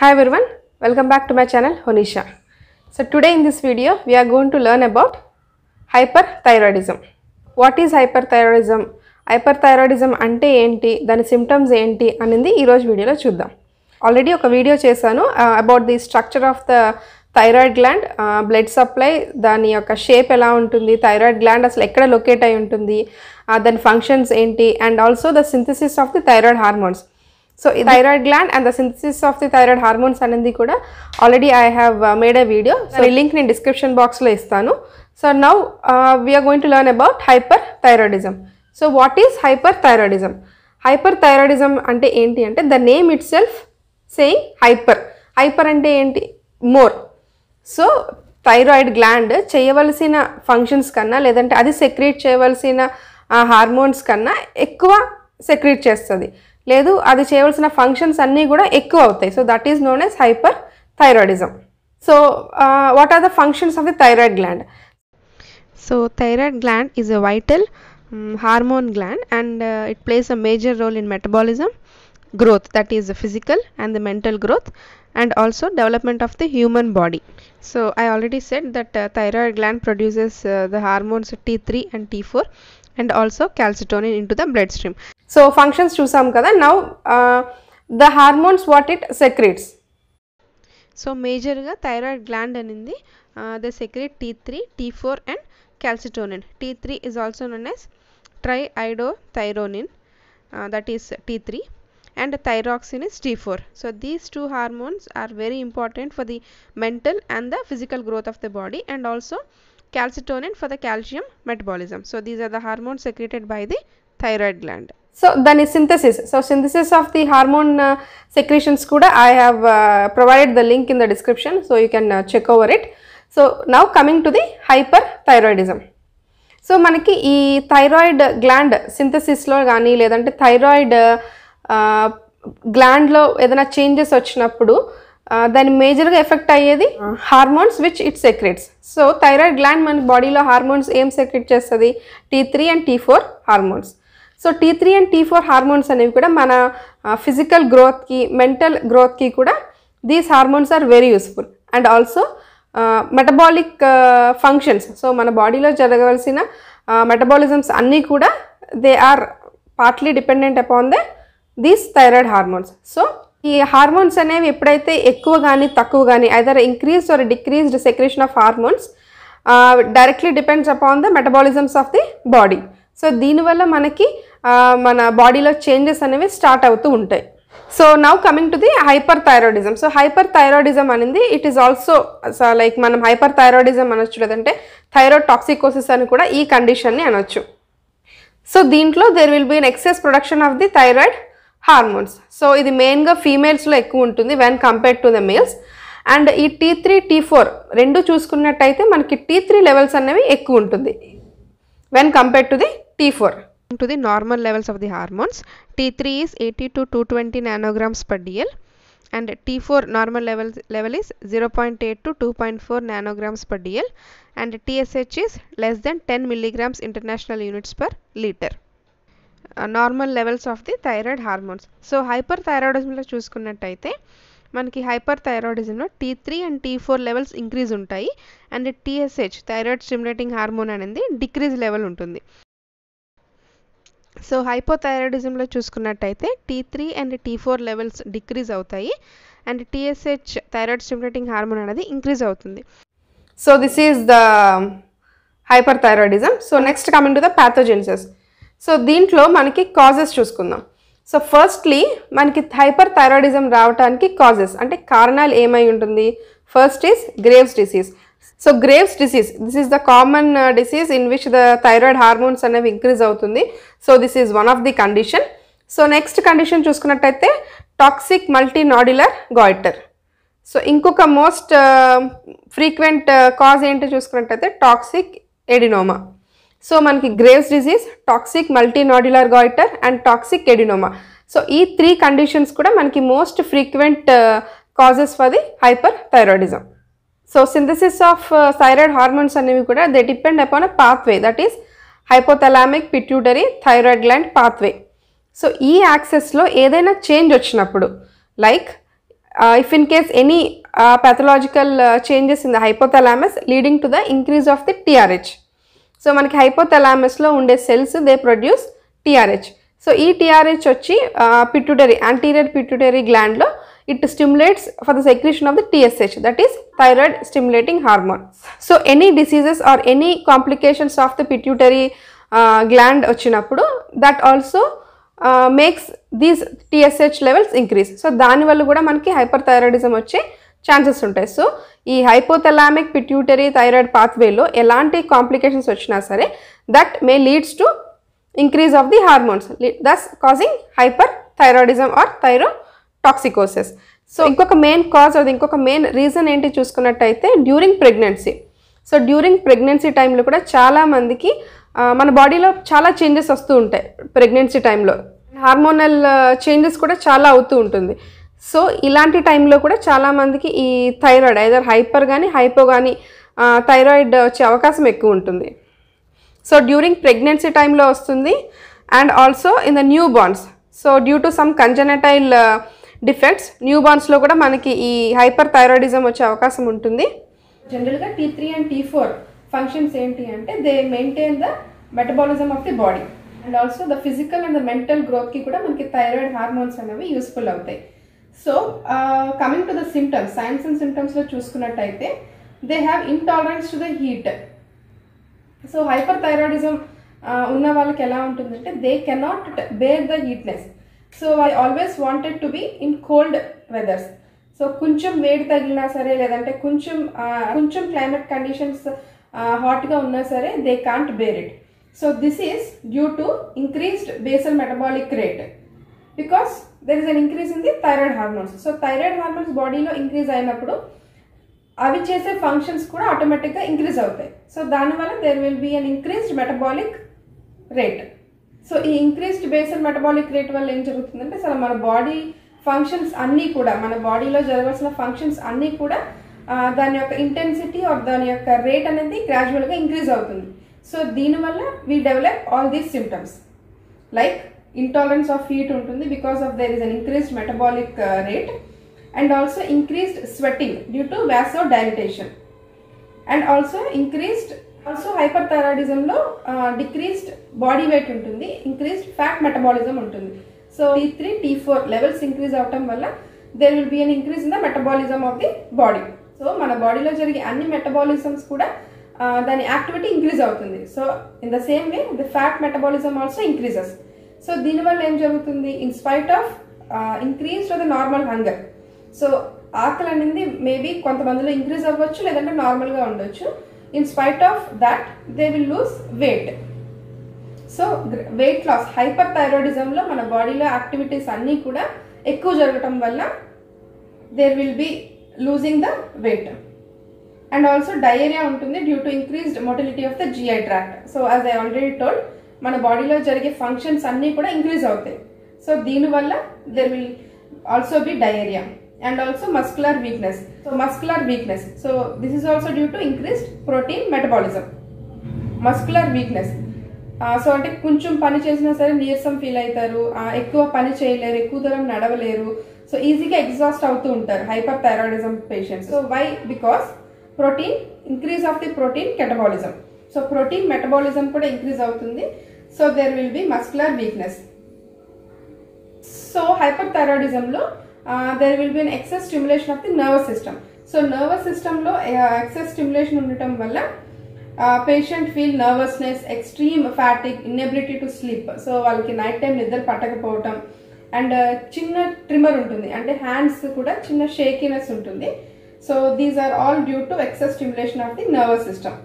Hi everyone, welcome back to my channel Honeesha. So today in this video we are going to learn about hyperthyroidism. What is hyperthyroidism? Hyperthyroidism ante enti, dani symptoms enti anindi ee roju video lo chuddam. Already oka video chesanu about the structure of the thyroid gland, blood supply, dani yokka shape ela untundi, thyroid gland asalu ekkada locate ayi untundi, then functions enti, and also the synthesis of the thyroid hormones. So thyroid gland and the synthesis of the thyroid hormones anandi kuda already I have made a video, so the link in description box lo istanu. So now we are going to learn about hyperthyroidism. So what is hyperthyroidism? Hyperthyroidism ante enti ante, the name itself saying hyper ante enti, more. So thyroid gland cheyavalsina functions kanna, ledante adi secrete cheyavalsina hormones kanna ekkuva secrete chestadi. లేదు అది చేయవలసిన functions అన్నీ కూడా ఎక్కువ అవుతాయి. So that is known as hyperthyroidism. So, what are the functions of the thyroid gland? So, thyroid gland is a vital hormone gland, and it plays a major role in metabolism, growth, that is the physical and the mental growth, and also development of the human body. So, I already said that thyroid gland produces the hormones T3 and T4 and also calcitonin into the bloodstream. So, functions chusam kada. Now, the hormones what it secretes. So major ga thyroid gland anindi they secrete T3, T4 and calcitonin. T3 is also known as triiodothyronine, that is T3. And thyroxine is T4. So these two hormones are very important for the mental and the physical growth of the body, and also calcitonin for the calcium metabolism. So these are the hormones secreted by the thyroid gland. So then is synthesis. So synthesis of the hormone secretions kuda I have provided the link in the description, so you can check over it. So now coming to the hyperthyroidism. So manaki ee thyroid gland synthesis lo gaani ledante thyroid గ్లాండ్లో ఏదైనా changes వచ్చినప్పుడు దాన్ని మేజర్గా effect అయ్యేది hormones which it secretes. So thyroid gland మన బాడీలో hormones ఏం secrete చేస్తుంది? T3 and T4 hormones. So T3 and T4 hormones అనేవి కూడా మన ఫిజికల్ గ్రోత్కి, మెంటల్ గ్రోత్కి కూడా these hormones are very useful, and also metabolic functions. So మన బాడీలో జరగవలసిన మెటబాలిజమ్స్ అన్నీ కూడా they are partly dependent upon they these thyroid hormones. So ఈ హార్మోన్స్ అనేవి ఎప్పుడైతే ఎక్కువ కానీ తక్కువ కానీ either increased or decreased secretion of hormones directly depends upon the metabolisms of the body. So దీనివల్ల మనకి మన బాడీలో చేంజెస్ అనేవి స్టార్ట్ అవుతూ ఉంటాయి. So now coming to the hyperthyroidism. So hyperthyroidism అనేది ఇట్ ఈస్ ఆల్సో లైక్ మనం hyperthyroidism అనొచ్చు, లేదంటే థైరోటోక్సికోసిస్ అని కూడా ఈ కండిషన్ని అనొచ్చు. సో దీంట్లో there will be an excess production of the thyroid hormones. So ఇది మెయిన్గా ఫీమేల్స్లో ఎక్కువ ఉంటుంది when compared to the males. And ఈ T3 T4 రెండు చూసుకున్నట్టయితే మనకి T3 లెవెల్స్ అనేవి ఎక్కువ ఉంటుంది when compared to the T4. To the normal levels of the hormones T3 is 80 to 220 nanograms per DL, and T4 normal level is 0.8 to 2.4 nanograms per DL, and TSH is less than 10 milligrams international units per litre. Normal levels of the thyroid hormones. So hyper థైరాయిడిజంలో చూసుకున్నట్టయితే మనకి hyper థైరాయిడిజంలో T3 and T4 levels increase ఉంటాయి, and TSH thyroid stimulating hormone అనేది decrease level ఉంటుంది. So హైపోథైరాయిడిజంలో చూసుకున్నట్టయితే T3 and T4 levels decrease అవుతాయి, and TSH thyroid stimulating hormone అనేది ఇంక్రీజ్ అవుతుంది. So this is the hyperthyroidism. So next coming to the pathogenesis. So దీంట్లో మనకి causes చూసుకుందాం. సో ఫస్ట్లీ మనకి హైపర్ థైరాయిడిజం రావడానికి కాజెస్ అంటే కారణాలు ఏమై ఉంటుంది? First is Graves disease. So Graves disease this is the common disease in which the thyroid hormones అనేవి ఇంక్రీజ్ అవుతుంది. So this is one of the condition. So next condition చూసుకున్నట్టయితే toxic multinodular goitre. So ఇంకొక most frequent cause ఏంటో చూసుకున్నట్టయితే toxic adenoma. So మనకి Graves disease, toxic multinodular goitre and toxic adenoma. So ఈ three conditions కూడా మనకి most frequent causes for the hyperthyroidism. So synthesis of thyroid hormones అనేవి కూడా they depend upon a pathway, that is hypothalamic pituitary thyroid gland pathway. So ఈ యాక్సెస్లో ఏదైనా change వచ్చినప్పుడు like if in case any pathological changes in the hypothalamus leading to the increase of the TRH. So, manaki hypothalamus lo unde cells, they produce TRH. So, ee TRH vachi pituitary, anterior pituitary gland lo, it stimulates for the secretion of the TSH, that is thyroid stimulating hormone. So, any diseases or any complications of the pituitary gland vachinappudu, that also makes these TSH levels increase. So, dani vallu kuda manaki hyperthyroidism vache chances untai. So, ee hypothalamic pituitary thyroid pathway lo elanti complications vachina sare, that may leads to increase of the hormones, thus causing hyperthyroidism or thyrotoxicosis. So, inkoka main cause or inkoka main reason enti chusukunnataithe during pregnancy. So, during pregnancy time lo kuda chaala mandiki మన బాడీలో చాలా changes వస్తూ ఉంటాయి pregnancy టైంలో, hormonal changes కూడా చాలా అవుతూ ఉంటుంది. సో ఇలాంటి టైంలో కూడా చాలామందికి ఈ థైరాయిడ్ ఐదర్ హైపర్ కానీ హైపో కానీ థైరాయిడ్ వచ్చే అవకాశం ఎక్కువ ఉంటుంది. సో డ్యూరింగ్ ప్రెగ్నెన్సీ టైంలో వస్తుంది and also in the newborns. So due to some congenital defects న్యూ బార్న్స్లో కూడా మనకి ఈ హైపర్ థైరాయిడిజం వచ్చే అవకాశం ఉంటుంది. జనరల్గా T3 అండ్ T4 functions ఏంటి అంటే they maintain the metabolism of the body and also the physical and the mental గ్రోత్కి కూడా మనకి థైరాయిడ్ హార్మోన్స్ అనేవి యూస్ఫుల్ అవుతాయి. So coming to the symptoms, signs and సిమ్టమ్స్లో చూసుకున్నట్టయితే they have intolerance to the heat. So hyperthyroidism ఉన్న వాళ్ళకి ఎలా ఉంటుందంటే they cannot bear the heatness. So I always wanted to be in cold weathers. So కొంచెం వేడి తగిలినా సరే లేదంటే కొంచెం క్లైమేట్ కండిషన్స్ హాట్గా ఉన్నా సరే they can't bear it. So this is due to increased basal metabolic rate because there is an increase in the thyroid hormones. So thyroid hormones బాడీలో ఇంక్రీజ్ అయినప్పుడు అవి చేసే ఫంక్షన్స్ కూడా ఆటోమేటిక్గా ఇంక్రీజ్ అవుతాయి. సో దానివల్ల there will be an increased metabolic rate. So ఈ increased basal metabolic rate వల్ల ఏం జరుగుతుందంటే అసలు మన బాడీ ఫంక్షన్స్ అన్నీ కూడా, మన బాడీలో జరగాల్సిన ఫంక్షన్స్ అన్నీ కూడా దాని యొక్క ఇంటెన్సిటీ ఆర్ దాని యొక్క రేట్ అనేది గ్రాడ్యువల్గా ఇంక్రీజ్ అవుతుంది. సో దీనివల్ల we develop all these symptoms like intolerance of heat ఉంటుంది because of there is an increased metabolic rate and also increased sweating due to vasodilatation and also hyper థైరాయిడిజంలో decreased body weight ఉంటుంది, increased fat metabolism ఉంటుంది. So T3 T4 levels increase అవటం వల్ల there will be an increase in the metabolism of the body. So మన బాడీలో జరిగే అన్ని metabolisms కూడా దాని యాక్టివిటీ ఇంక్రీజ్ అవుతుంది. So in the same way the fat metabolism also increases. So దీనివల్ల ఏం జరుగుతుంది, in spite of increase to the normal hunger. So ఆకలి అనేది మేబీ కొంతమందిలో ఇంక్రీజ్ అవ్వచ్చు లేదంటే నార్మల్గా ఉండొచ్చు. In spite of that they will lose weight. So weight loss hyper థైరాయిడిజంలో మన బాడీలో యాక్టివిటీస్ అన్నీ కూడా ఎక్కువ జరగటం వల్ల there will be losing the weight and also diarrhea untundi due to increased motility of the GI tract. So as I already told mana body lo jarige functions anni kuda increase avutayi. So deenu valla there will also be diarrhea and also muscular weakness. So muscular weakness, so this is also due to increased protein metabolism. Muscular weakness so ante koncham pani chesina sare నీరసం feel అవుతారు, ఎక్కువ పని చేయలేరు, ఎక్కువ దూరం నడవలేరు. So ఈజీగా exhaust అవుతూ ఉంటారు hyperthyroidism patients. So why? Because protein increase of the protein metabolism. So protein metabolism కూడా ఇంక్రీజ్ అవుతుంది. So there will be muscular weakness. So hyper థైరాయిడిజంలో there will be an excess stimulation of the nervous system. So nervous సిస్టంలో excess stimulation ఉండటం వల్ల patient feel nervousness, extreme fatigue, inability to sleep. So వాళ్ళకి night time నిద్ర పట్టకపోవటం and చిన్న ట్రిమర్ ఉంటుంది, అంటే హ్యాండ్స్ కూడా చిన్న షేకినెస్ ఉంటుంది. So these are all due to excess stimulation of the nervous system.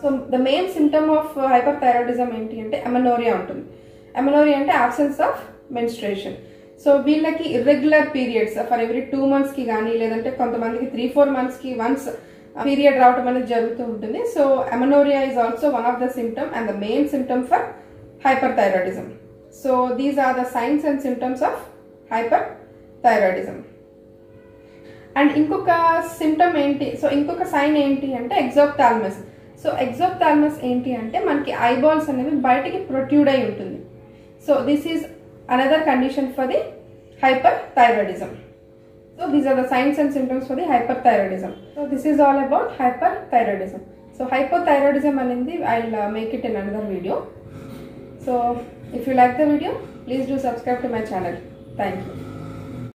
So the main symptom of hyperthyroidism ఏంటి అంటే అమెనోరియా ఉంటుంది. అమెనోరియా అంటే అబ్సెన్స్ ఆఫ్ మెన్స్ట్రేషన్. సో వీళ్ళకి ఇర్రెగ్యులర్ పీరియడ్స్ ఫర్ ఎవ్రీ 2 monthsకి కానీ లేదంటే కొంతమందికి 3-4 monthsకి వన్స్ పీరియడ్ రావటం అనేది జరుగుతూ ఉంటుంది. So amenorrhoea is also one of the symptom and the main symptom for hyperthyroidism. So these are the signs and symptoms of hyperthyroidism. And inkoka symptom enti, so inkoka sign enti ante exophthalmos. So exophthalmos enti ante manaki eyeballs anevi bayatiki protrude ayi untundi. So this is another condition for the hyperthyroidism. So So these are the signs and symptoms for the hyperthyroidism. So this is all about hyperthyroidism. So hypothyroidism anindi, I'll make it in another video. So if you like the video, please do subscribe to my channel. Thank you.